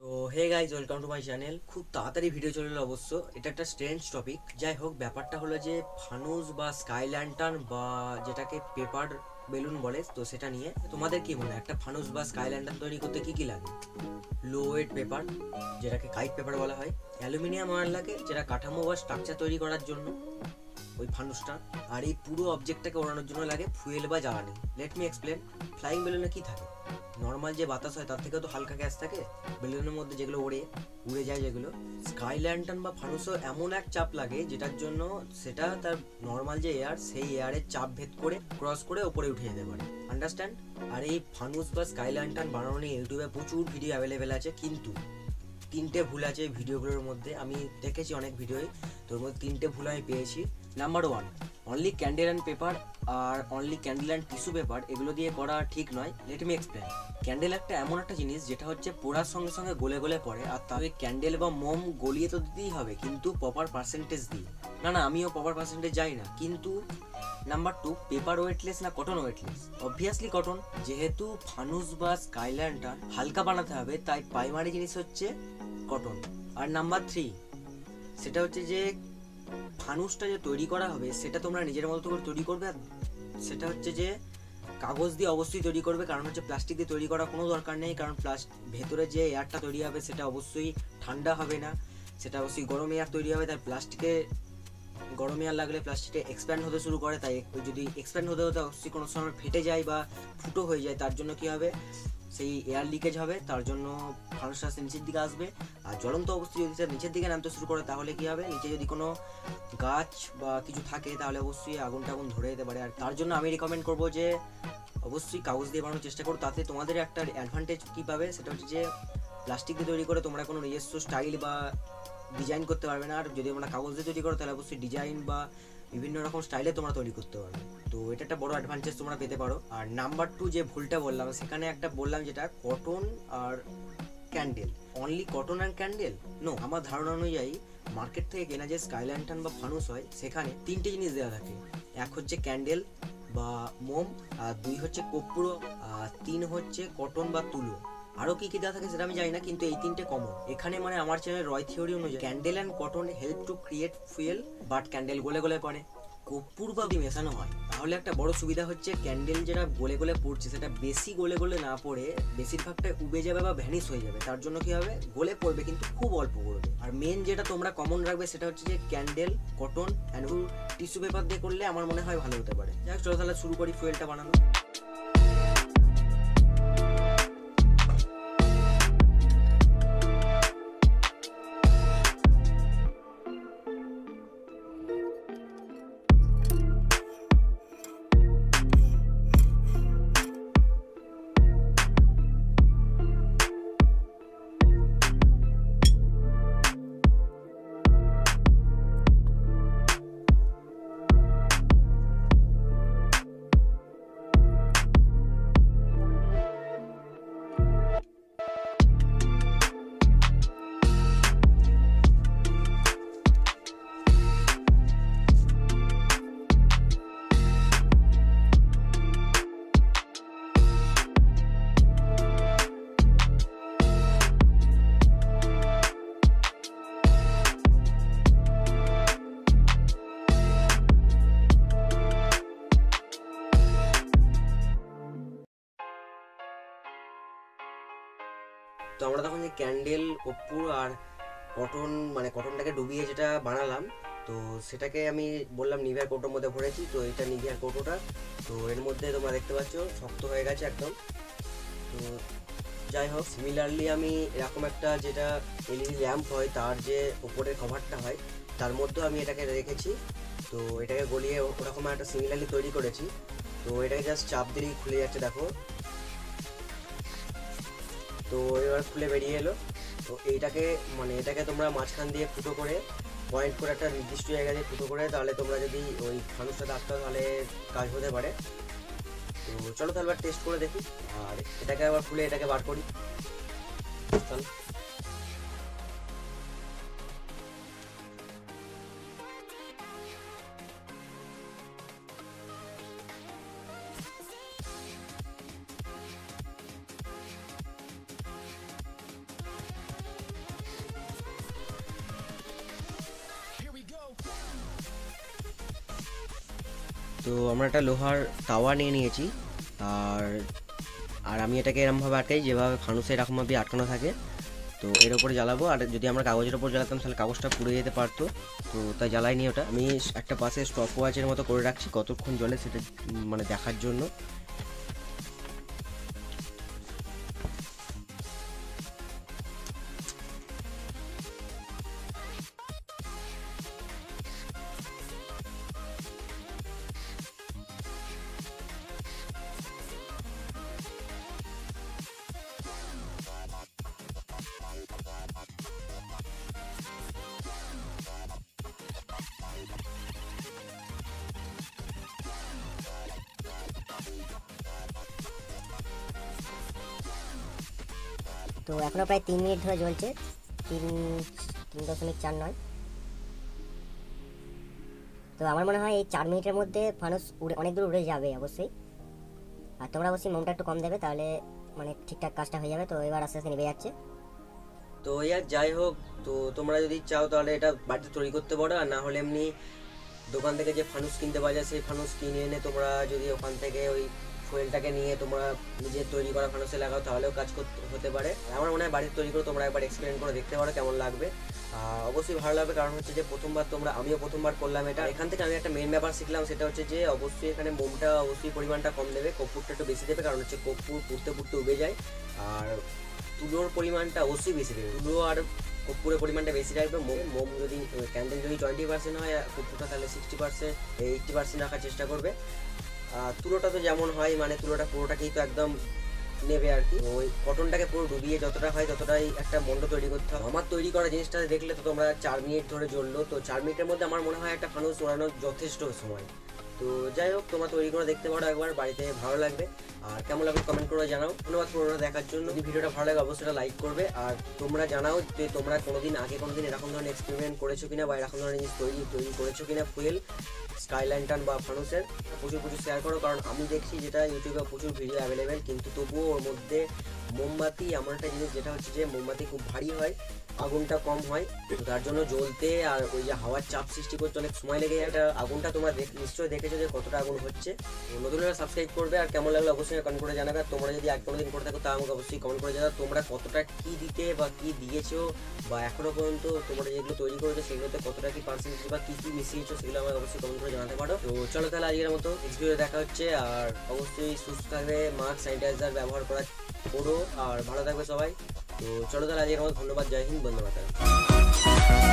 तो हे guys welcome to my channel. खूब ताड़ाताड़ी भिडियो चले एलो अवश्य। এটা একটা স্ট্রেঞ্জ টপিক। যাই হোক, ব্যাপারটা হলো যে ফানুস বা স্কাই ল্যান্টার্ন বা যেটাকে পেপার বেলুন বলে, তো সেটা নিয়ে তোমাদের কি মনে হয় একটা ফানুস বা স্কাই ল্যান্টার্ন তৈরি করতে কি কি লাগে? লো ওয়েট পেপার যেটাকে কাইট পেপার বলা হয়, অ্যালুমিনিয়াম ওয়ার লাগে যেটা কাঠামো বা স্ট্রাকচার তৈরি করার জন্য ওই ফানুসটা, আর এই পুরো অবজেক্টটাকে ওড়ানোর জন্য লাগে ফুয়েল বা জ্বালানি। Let me explain. ফ্লাইং বেলুনে কি থাকে? নর্মাল যে বাতাস হয় তার থেকেও তো হালকা গ্যাস থাকে বেলুনের মধ্যে, যেগুলো উড়ে যায় যেগুলো। স্কাই ল্যান্টার্ন বা ফানুসও এমন এক চাপ লাগে যেটার জন্য সেটা তার নর্মাল যে এয়ার, সেই এয়ারের চাপ ভেদ করে ক্রস করে ওপরে উঠে যেতে পারে। আন্ডারস্ট্যান্ড? আর এই ফানুস বা স্কাই ল্যান্টার্ন বানানো নিয়ে ইউটিউবে প্রচুর ভিডিও অ্যাভেলেবেল আছে, কিন্তু তিনটে ভুল আছে ভিডিওগুলোর মধ্যে। আমি দেখেছি অনেক ভিডিওই, তোর মধ্যে তিনটে ভুল আমি পেয়েছি। Number one, only candle and paper আর only candle and tissue paper এগুলো দিয়ে করা ঠিক নয়। Late me explain. ক্যান্ডেল একটা এমন একটা জিনিস যেটা হচ্ছে পোড়ার সঙ্গে সঙ্গে গলে গলে পড়ে, আর তাহলে ক্যান্ডেল বা মোম গলিয়ে তো দিতেই হবে, কিন্তু প্রপার পার্সেন্টেজ দিয়ে না আমিও প্রপার পার্সেন্টেজ যাই না। কিন্তু নাম্বার টু, পেপার ওয়েটলেস না কটন ওয়েটলেস? Obviously cotton. যেহেতু ফানুস বা স্কাই ল্যান্টার্ন হালকা বানাতে হবে, তাই প্রাইমারি জিনিস হচ্ছে কটন। আর নাম্বার থ্রি, সেটা হচ্ছে যে ফানুসটা যে তৈরি করা হবে সেটা তোমরা নিজের মতো করে তৈরি করবে, আর সেটা হচ্ছে যে কাগজ দিয়ে অবশ্যই তৈরি করবে, কারণ হচ্ছে প্লাস্টিক দিয়ে তৈরি করা কোনো দরকার নেই। কারণ ভেতরে যে এয়ারটা তৈরি হবে সেটা অবশ্যই ঠান্ডা হবে না, সেটা অবশ্যই গরম এয়ার তৈরি হবে। তার প্লাস্টিকে গরম এয়ার লাগলে প্লাস্টিকটা এক্সপ্যান্ড হতে শুরু করে, তাই যদি এক্সপ্যান্ড হতে হতে অবশ্যই কোনো সময় ফেটে যায় বা ফুটো হয়ে যায়, তার জন্য কী হবে, সেই এয়ার লিকেজ হবে, তার জন্য ফানুস আস্তে নিচের দিকে আসবে। আর জ্বলন্ত অবশ্যই যদি নিচের দিকে নামতে শুরু করে তাহলে কী হবে, নিচে যদি কোনো গাছ বা কিছু থাকে তাহলে অবশ্যই আগুন ধরে যেতে পারে। আর তার জন্য আমি রেকমেন্ড করবো যে অবশ্যই কাগজ দিয়ে বানানোর চেষ্টা করো। তাতে তোমাদের একটা অ্যাডভান্টেজ কী পাবে, সেটা হচ্ছে যে প্লাস্টিক দিয়ে তৈরি করে তোমরা কোনো নিজস্ব স্টাইল বা ডিজাইন করতে পারবে না, আর যদি আমরা কাগজ দিয়ে তৈরি করো তাহলে অবশ্যই ডিজাইন বা বিভিন্ন রকম স্টাইলে তোমরা তৈরি করতে পারবে। তো এটা একটা বড় অ্যাডভান্টেজ তোমরা পেতে পারো। আর নাম্বার টু যে ভুলটা বললাম, সেখানে একটা বললাম যেটা কটন আর candle. Only cotton and candle? No. আমার ধারণা অনুযায়ী মার্কেট থেকে কেনা যে স্কাই ল্যান্টার্ন বা ফানুস হয় সেখানে তিনটে জিনিস দেওয়া থাকে। এক হচ্ছে ক্যান্ডেল বা মোম, আর দুই হচ্ছে কর্পূর, আর তিন হচ্ছে কটন বা তুলো। আরও কী কী দেওয়া থাকে সেটা আমি জানি না, কিন্তু এই তিনটে কমন এখানে। মানে আমার চ্যানেল রয় থিওরি অনুযায়ী candle and cotton help to create fuel, but candle গলে গলে পড়ে। কর্পূর বা মেশানো হয় তাহলে একটা বড় সুবিধা হচ্ছে ক্যান্ডেল যেটা গলে গলে পড়ছে সেটা বেশি গলে গলে না পড়ে বেশিরভাগটা উবে যাবে বা ভ্যানিশ হয়ে যাবে, তার জন্য কী হবে, গলে পড়বে কিন্তু খুব অল্প পড়বে। আর মেন যেটা তোমরা কমন রাখবে সেটা হচ্ছে যে candle, cotton and tissue paper দিয়ে করলে আমার মনে হয় ভালো হতে পারে। যাই হোক, চলো তাহলে শুরু করি ফুয়েলটা বানানো। তো আমরা তখন যে ক্যান্ডেল, কর্পূর আর কটন, মানে কটনটাকে ডুবিয়ে যেটা বানালাম, তো সেটাকে আমি বললাম নিভিয়ার কৌটোর মধ্যে ভরেছি। তো এটা নিভিয়ার কৌটোটা, তো এর মধ্যে তোমরা দেখতে পাচ্ছ শক্ত হয়ে গেছে একদম। তো যাই হোক, সিমিলারলি আমি এরকম একটা যেটা এলইডি ল্যাম্প হয় তার যে ওপরের কভারটা হয় তার মধ্যেও আমি এটাকে রেখেছি। তো এটাকে গলিয়ে ওরকম একটা সিমিলারলি তৈরি করেছি। তো এটাকে জাস্ট চাপ দিলেই খুলে যাচ্ছে, দেখো। তো এবার খুলে বেরিয়ে এলো। তো এইটাকে মানে এটাকে তোমরা মাঝখান দিয়ে ফুটো করে পয়েন্ট করে একটা নির্দিষ্ট জায়গা দিয়ে ফুটো করে, তাহলে তোমরা যদি ওই ফানুসটাতে আটকাও তাহলে কাজ হতে পারে। তো চলো তাহলে এবার টেস্ট করে দেখি। আর এটাকে আবার খুলে এটাকে বার করি। চলো तो আমরা একটা লোহার টাওয়া নিয়ে নিয়েছি আর আর আমি এটাকে এরকম ভাবে আটকাই যেভাবে ফানুসে এরকম ভাবে আটকানো থাকে তো এর উপরে জ্বালাবো আর যদি আমরা কাগজের উপর জ্বালাতাম তাহলে কাগজটা পুড়ে যেতে পারতো তো তাই জ্বালাইনি ওটা আমি একটা পাশে স্টপ ওয়াচের মতো করে রাখছি কতক্ষণ জ্বলে সেটা মানে দেখার জন্য तो एखोनो प्राय 3 मिनट धरे चलछे 3.49 तो आमार मने हय 4 मिनिटेर मध्ये फानुस अनेक दूर उड़े जाबे अवश्यई आर तोमरा अवश्यई मोमटा एकटु कम देबे ताहले माने ठीकठाक काजटा हये जाबे तो एबार आस्ते आस्ते नेबे जाच्छे তো यार যাই হোক তো তোমরা যদি চাও তাহলে এটা বাড়িতে তৈরি করতে পারো আর না হলে এমনি দোকান থেকে যে ফানুস কিনতে পাওয়া যায় সেই ফানুস কিনে এনে তোমরা যদি ওখান থেকে ওই ফুয়েলটাকে নিয়ে তোমরা নিজে তৈরি করা ফানুসে লাগাও তাহলেও কাজ করতে হতে পারে আমার মনে হয় বাড়িতে তৈরি করে তোমরা একবার এক্সপেরিমেন্ট করে দেখতে পারো কেমন লাগবে আর অবশ্যই ভালো লাগবে কারণ হচ্ছে যে প্রথমবার তোমরা আমিও প্রথমবার করলাম এটা এখান থেকে আমি একটা মেইন ব্যাপার শিখলাম সেটা হচ্ছে যে অবশ্যই এখানে মোমটা অবশ্যই পরিমাণটা কম দেবে কর্পূরটা একটু বেশি দেবে কারণ হচ্ছে কর্পূর পুড়তে পুড়তে উবে যায় আর তুলোর পরিমাণটা অবশ্যই বেশি দেবে তুলো আর কর্পূরের পরিমাণটা বেশি রাখবে মোম যদি ক্যান্ডেল যদি 20% হয় কর্পূরটা তাহলে 60% 80% রাখার চেষ্টা করবে আর তুলোটা তো যেমন হয় মানে তুলোটা পুরোটাকেই তো একদম নেবে আর কি ওই কটনটাকে পুরো ডুবিয়ে যতটা হয় ততটাই একটা মন্ড তৈরি করতে হবে আমার তৈরি করা জিনিসটা দেখলে তো তোমরা 4 মিনিট ধরে জ্বললো তো 4 মিনিটের মধ্যে আমার মনে হয় একটা ফানুস ওড়ানোর যথেষ্ট সময় তো যাই হোক তোমরা তৈরি করে দেখতে পারো একবার বাড়িতে ভালো লাগবে আর কেমন লাগলো কমেন্ট করে জানাও ধন্যবাদ পুরোটা দেখার জন্য যদি ভিডিওটা ভালো লাগে অবশ্যই লাইক করবে আর তোমরা জানাও যে তোমরা কোনোদিন আগে কোনোদিন এরকম ধরনের এক্সপেরিমেন্ট করেছো কিনা বা এরকম ধরনের জিনিস তৈরি করেছো কিনা ফুয়েল স্কাই ল্যান্টার্ন বা ফানুসের প্রচুর শেয়ার করো কারণ আমি দেখছি যেটা ইউটিউবে প্রচুর ভিডিও অ্যাভেলেবেল কিন্তু তবুও ওর মধ্যে মোমবাতি এমন একটা জিনিস যেটা হচ্ছে যে মোমবাতি খুব ভারী হয় আগুনটা কম হয় তার জন্য জ্বলতে আর ওই যে হাওয়ার চাপ সৃষ্টি করতে অনেক সময় লেগে যায় এটা আগুনটা তোমরা নিশ্চয়ই দেখেছো যে কতটা আগুন হচ্ছে নতুনরা সাবস্ক্রাইব করবে আর কেমন লাগলো অবশ্যই কমেন্ট করে জানাবে তোমরা যদি আগে কোনোদিন করে থাকো তা আমাকে অবশ্যই কমেন্ট করে জানাবে তোমরা কতটা কী দিতে বা কী দিয়েছো বা এখনও পর্যন্ত তোমরা যেগুলো তৈরি করেছো সেগুলোতে কতটা কী পার্সেন্টেজ বা কী কী মিশিয়েছো সেগুলো আমাকে অবশ্যই কমেন্ট করে জানাতে পারো তো চলো তাহলে আজকের মতো ভিডিও দেখা হচ্ছে আর অবশ্যই সুস্থ থাকবে মাস্ক স্যানিটাইজার ব্যবহার করা করো আর ভালো থাকবে সবাই तो चलो आज धन्यवाद जय हिंद बंदे मातरम।